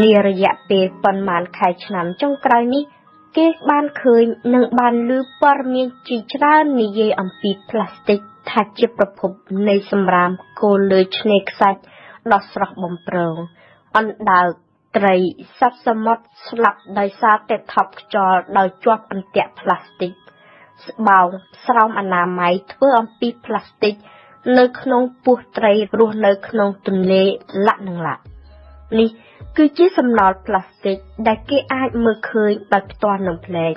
ในระยะเปรีปนมันขายฉน้ำจงกลายนี้เก็บบ้านเคยนังบ้านลือปรมีจิตรานิยอัมพีพลาสติกทัดเจ็บประพบในสมรามโกเลชเนกซัดดอสระบมเปลงอันดาวไตรซับสมดสลับได้ซาเตทับจอดาวจวบอันเตะพลาสติกเบาสร้างอนามัยเพื่ออัมพีพลาสติกเนื้อขนมปูไตรรูเนื้อขนมตุนเละละหนึ่งละนี่คือชิ้นสำนอพลาสติกได้เกอายมือเคยแบบตอนหนึ่งเพลง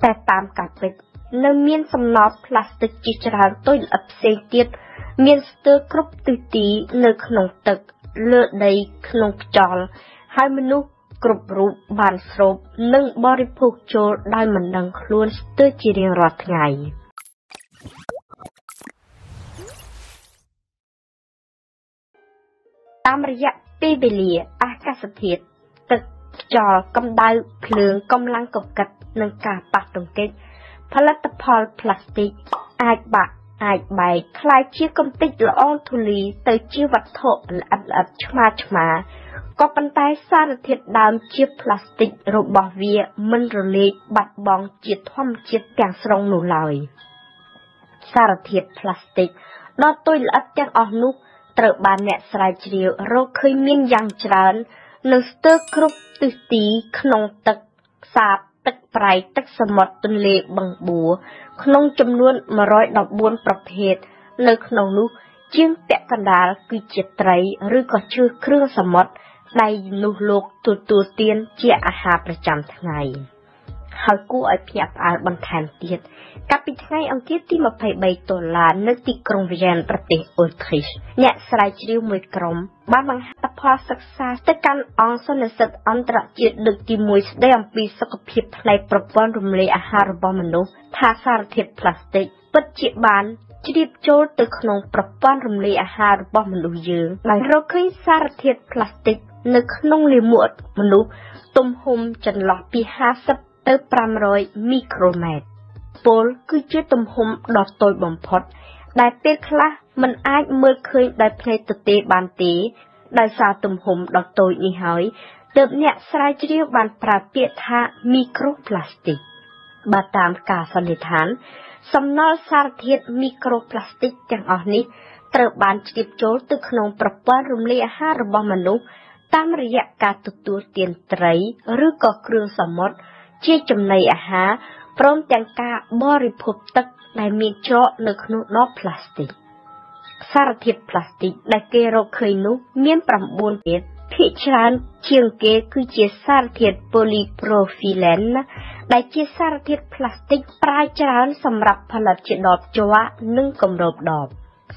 แต่ตามกับเป็นเนื้อเมียนสำนอพลาสติกจิจารตัวอับเซติดเมียนสเตอร์ครบตุตีเนื้อขนมตึกเลือดในขนมจอลให้มนุษย์กรุบรูปบานสรบนึ่งบริโภคโจได้เหมือนดังคล้วนสเตอร์จีเรียนรอดไงตามระยะปีเบลีอาคาสถิตตึกจอกำได้เพลิงกำลังกบกัดนังกาปัดตรงเต็นผลิตภัณฑ์พลาสติกอาจบะอาจใบคลายเชื้อกำติดละอองธุลีเตยเชื้อวัตถุอันอับชมาก็ปันไตสารเทศดามเชื้อพลาสติกระบอบเวียมันระเลบัดบองเจียท่อมเจียแตงสรงหนูลอยสารเทศพลาสติกนอตุยละอับแตงออกนุกเติบบานเนี่ยสลายเฉียวเราเคยมีอย่างจานเนื้อสเตอร์ครุบตุตีขนมตึกสาบตึกไพรตึกสมดตุนเลบังบัวขนมจำนวน100ดอกบัวประเภทเนื้อขนมลูกเจียงแปะกันดาลคือเจตไรหรือก็ชื่อเครื่องสมดในนุโลกตัวเตียนเจียอาหารประจำทั้งไงหากู้ไอพีอับอาบันแทนเตียนกับปิดไงอังกฤษที่มาไปใบตัวลานนึกติกรงเวียนประเทศออสเตรเลียเนี่ยสลายเชี่ยวมวยกรมบ้านบางฮัตพอศึกษาตะการองสนเสดอันตรจิตดึกที่มวยได้อัมพีสกปรกในประวัติรวมเลยอาหารบอมนุษย์ทาสารเทพพลาสติกปัจจุบันจีบโจตึกขนมประวัติรวมเลยอาหารบอมนุษย์เยอะหลายเราเคยสารเทพพลาสติกนึกนงเลี้ยมดมนุษย์ตุ่มห่มจันหลอดปี50 tới 500มิโครเมตรโปลคือเชื้อตุ่มหมดอกโตยบ่มพดได้เปคละมันอาจเมื่อเคยได้เพลตเตบานตีได้สาตุ่มหมดอกโตยนี่หอยเดิมเนี่ยสลายเรียบานปราเปียทามิโครพลาสติกบาตามกาสันนิษฐานสำนอสารเทียดมิโครพลาสติกอย่างอ่อนนี้เติบบานจีบโจตึกขนมประปรุมเลียห้าระบมนุษย์ตามระยะการตุกตัวเตียนไตรหรือก่อเครื่องสมดเชี่ยจำในอาหารพร้อมแจงกาบริโภคตักในมีเจาะเนื้อขนุนพลาสติกสารเทียพลาสติกได้เกลอเคยนุเมียนปรำบุญเกศพิจารณาเชียงเกศคือเจียสารเทียโพลีโปรฟิเลนได้เจียสารเทียพลาสติกปลายจานสำหรับผลิตเจดอบจวะนึ่งกำรบดอบ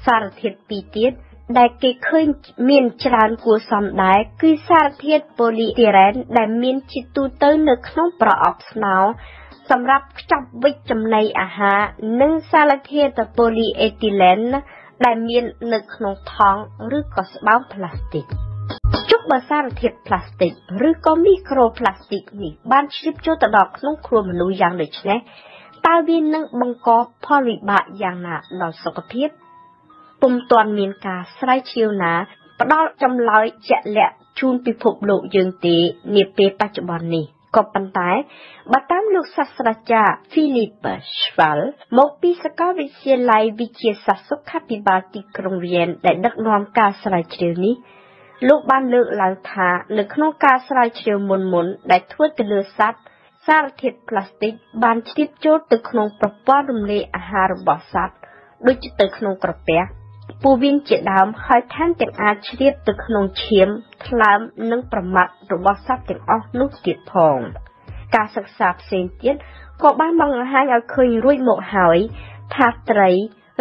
สารเทียปีเตียได้เกศเคยเมียนจานกูสำได้คือสารเทียโพลีเตเรนได้เมียนจิตูเตอร์เนื้อขนุนประอบสนาวสำหรับจับวิจำในอาหารนึ่งสารเทศโพลีเอทิเลนได้มีหนึ่งขนมทองหรือก็สบ้าพลาสติกจุกบาสารเทศพลาสติกหรือก็มิโครพลาสติกนี่บ้านชิบโจตดอกน้องครัวมนุษย์อย่างเด็กแน่ตาวินนึ่งบังกอพอลิบะอย่างหนาหล่อสกปรกปุ่มตอนเมียนกาสไลเชียวนะประดอจำลอยเจแหละชูนปิภพโลกยืนตีเนเปปัจจุบันนี้ก็ปันไตบัตามลูกศาสตราจารย์ฟิลิปชวัลมกปีสกาวิเชียไลวิเชียสัตสุขภิบาลติกรงเวียนได้นักนำการสลายเฉียวนี้ลูกบ้านเลือกหลังคาหรือขนมการสลายเฉียวมนได้ทั่วตะเลือซัดสารเทศพลาสติกบานชิบโจตึกขนมประปารมเลอาหารบอสัดโดยจะตึกขนมกระเปียปูวินเจดามหอยท่านแต่งอาชีพตึกขนมเชียมคลามนึ่งประมาทหรือบอสับแต่งออกลูกติดพองการศึกษาเซนเตียนก็บ้านบางหายเอาเคยรุ่ยหมกหอยทาไตร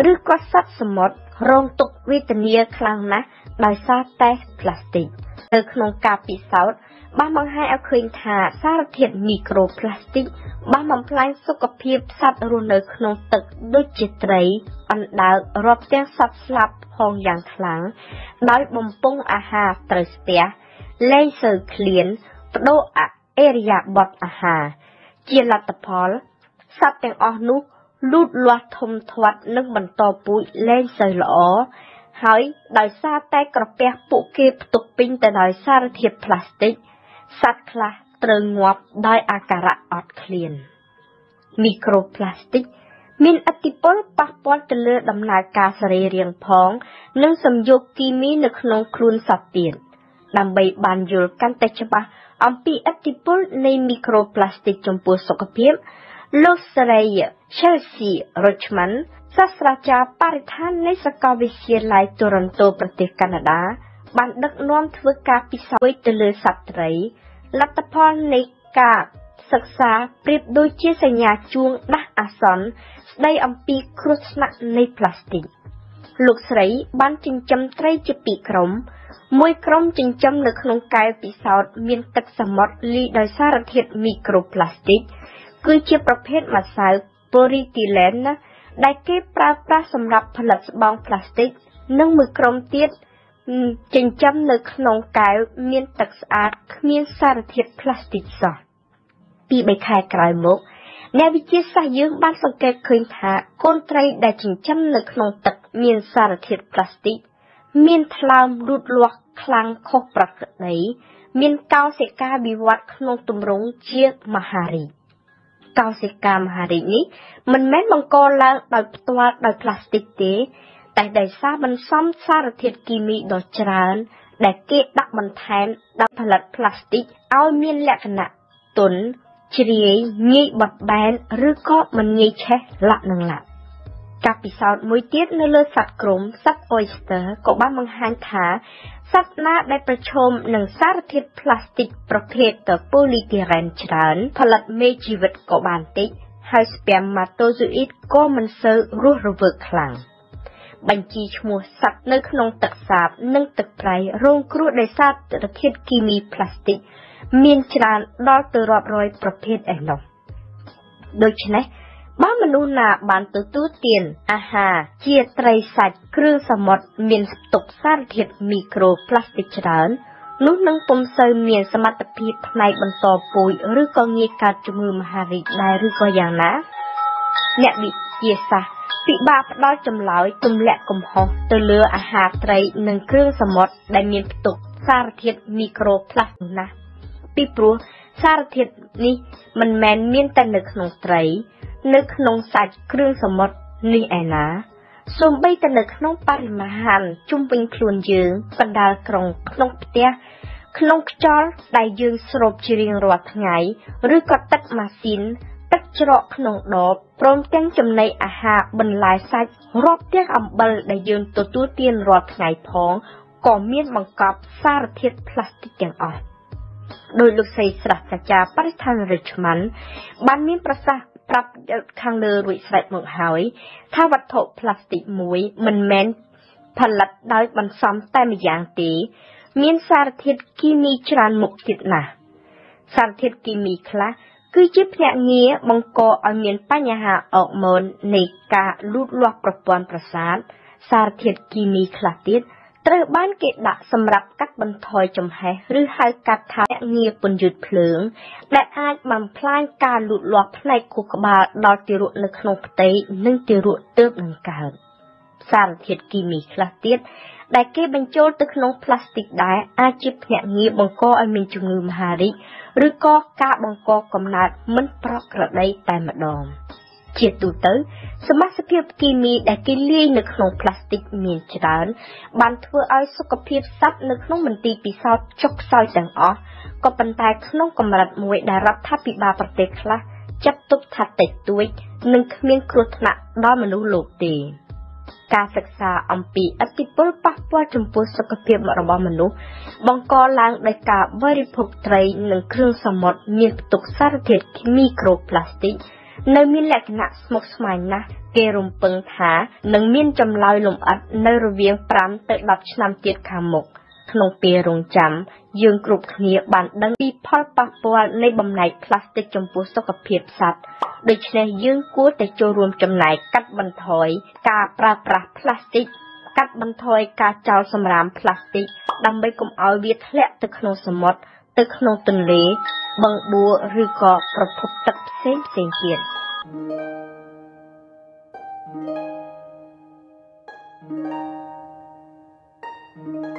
หรือก็ซับสมดรองตกวิตเนียคลังนะโดยซาเตสพลาสติกตึกขนมกาปิเซาท์บ้านบางหายเอาเคยทาสารเทียนมิโครพลาสติกบ้านบางพลายสุกเพียบซับรูเนอขนมตึกด้วยเจตไรอันดาวรอบเตียงสับสลับห้องอย่างคลังน้อยบ่มปงอาหารตรสเตียเลเซอร์เคลียนโดอะเอริยาบอดอาหารเจียลัตพอลสับแตงออนุลูดลวดทมทวัดนึกบรรทอปุยเลเซอร์หล่อหอยดอยซาแต่กระเปียกปุเก็บตกปิ้งแต่ดอยซาเทียบพลาสติก สัตว์คลาเตรงวับได้อาการะอดเคลียนมิโครพลาสติกมีอติปลปักปอดเตลือดำนากาสเรียงพองนั่งสมโยกกีมีนขนมครูนสับเปลี่ยนนำใบบานยูร์กันเตชบะอัมพีอติปลในมิโครพลาสติกจมปูสกเพียมลอสเรียเชลซีริชมันด์ศาสตราจารย์ปริธานในสกอวิเชียไลโตรอนโตประเทศแคนาดาบันดักน้อมทวกาพิสวยเตลือสัตไรลัตพรในกาศึกษาเปรียบโดยเชี่ยวชาญช่วงนักอักษรได้อัมพีครุฑนักในพลาสติกลูกสไรบันจิงจำไตรจะปีกรมมวยกรมจิงจำเลือกลงกายปีสาวมีนตักสมอดลีโดยสารเทศมิโครพลาสติกคือเชี่ยวประเภทมาสายโพลีทิเลนได้เก็บปราสำหรับผลิตบองพลาสติกนั่งมือกรมเตี้ยจิงจำเลือกลงกายมีนตักสะอาดมีนสารเทศพลาสติกสอดปีใบคายกลายมุกในวิทยาศาสตร์ยืมบ้านสังเกตเคยหาคนไทยได้จิงจำเลือกลงตักมีนสารเทศพลาสติกมีนทลามรุดลวกคลังคบประกไหนมีนเกาเซกาบิวัดขนมตุ่มรงเชียกมหาริเกาเซกามหารินี้มันแม้มังกรล้างโดยตัวโดยพลาสติกเตแต่ได้ทราบมันซ้ำสารเทศกิมีโดยจรานได้เกะดักมันแทนดักผลิตพลาสติกเอามีนลักษณะตุนเฉลี่ยงี้บดแบนหรือก็มันงี้แช่ละหนึ่งละกับปีศาจมวยเตี้ยในเลือดสัตว์กลมสัตว์ออยสเตอร์ก็บ้ามังหันขาสัตว์น่าได้ประชมหนึ่งสารเทศพลาสติกประเภทต่อโพลีเทเรนฉลานผลัดเมจิวิตก็บานติกไฮสเปียมมาโตซูอิดก็มันเซอร์รูระเบิดคลังบัญชีชัวสัตว์ในขนมตักสาบนึ่งตักไพรโรงครูได้สารเทศกิมีพลาสติกมีนฉลานดอลตัวรอบรอยประเภทแอนนมโดยเฉพาะบ้านมนุษย์น่ะบ้านตัวตู้เตียนอาหารเจียไตรสัตว์เครื่องสมดเมียนตกสารเทศมิโครพลาสติกฉลาดนุ่งนังปมเซอร์เมียนสมัติพิษในบรรทอปุยหรือกองเงยการจมือมหาริได้หรือก็อย่างนะเนี่ยบิเจียซะปิบาปด้อยจำลอยตุ่มแหลกกลมหอตัวเลืออาหารไตรหนึ่งเครื่องสมดได้เมียนตกสารเทศมิโครพลาสติกนะปิปรัวสารเทศนี้มันแมนเมียนแต่หนึ่งขนมไตรนึกนงสัตว์เครื่องสมดนี่ไอ้นะสมบัยตนึกนงปริมาหันจุ่มเป็นคลุนยืงปันดากรงนงเตี้ยนงจอลได้ยืงสรบจีเรียงรวดไงหรือก็ตักมาสินตักจรอกนงดอกพร้อมแจ้งจำในอาหารบรรลัยสัตว์รอบเตี้ยอัมเบลได้ยืงตัวตู้เตียนรวดไงพ้องก่อเมียนบังกับสารเทศพลาสติกอย่างอ่อนโดยลูกศิษย์ศาสตราจารย์ปริธานริชมันด์บ้านมีประสาปรับคางเลือรุ่ยใส่หมวกหอยถ้าวัตถุพลาสติกมุ้ยมันแม้นผลัดได้บรรซ้ำแต่ไม่อย่างตีมีสารเทศกิมีชรานหมกติดหนาสารเทศกิมีคละคือจิบเนี่ยเงี้ยมังกรเอาเมียนปัญญาออกมนในกาลูดลวกประปวนประสานสารเทศกิมีคละติดเตอบ้านเกดะสำหรับกัดบรรทอยจำหายหรือหายกัดทาเงียปนหยุดเพลิงและอาจบำพลายการหลุดลวกในกุกบาดอติรุในขนมเตยนึ่งติรุเติบหนังกาสารเทศกิมีคลาเตียดได้เก็บบรรจุตึกนงพลาสติกได้อาจิบแหงเงียบังกออมินจุงือมหาริหรือก็กาบังกอกำนัดมันปลอกกระไดแต่มาดอมเชี่ยตูเตอร์สมัสเพียบกิมีได้กินเลี้ยนึกนงพลาสติกมีนจรานบานทั่วไอสกเพียบซับนึกนงมันตีปีซอจกซอยจังอ๋อก็ปันตายขนมกำลัดมวยได้รับท่าปีบาประเทศละจับตุบทัดเตะตัวหนึ่งเมียนครุฑนะด้อมนุโลกตีการศึกษาอัมพีอติปลปักปัวจมพูสกเพียบมรบมนุษย์บังกอล้างได้กาบริภพไตรหนึ่งเครื่องสมดมีนตกสารเทศมิโครพลาสติกในมีลักษณะสมกสมัยนะเกรุมเปิงถาหนึ่งมีนจำลอยลมอัดในระเวียงปรามเตะดับชนำเตียดขามกขนมเปียรงจำยืงกรุบเนียบันดังปีพอลปักปัวในบำไนพลาสติกจมพูสกเพียบสัตว์โดยในยืงกู้แต่โจรวมจำหน่ายกัดบรรทอยกาปราปราพลาสติกกัดบรรทอยกาเจ้าสำรามพลาสติกดำใบกลมเอาเวียทะเลตึกขนมสมดตึกขนมตุนเลบังบัวหรือก่อประพบตักเส้นเกียรติ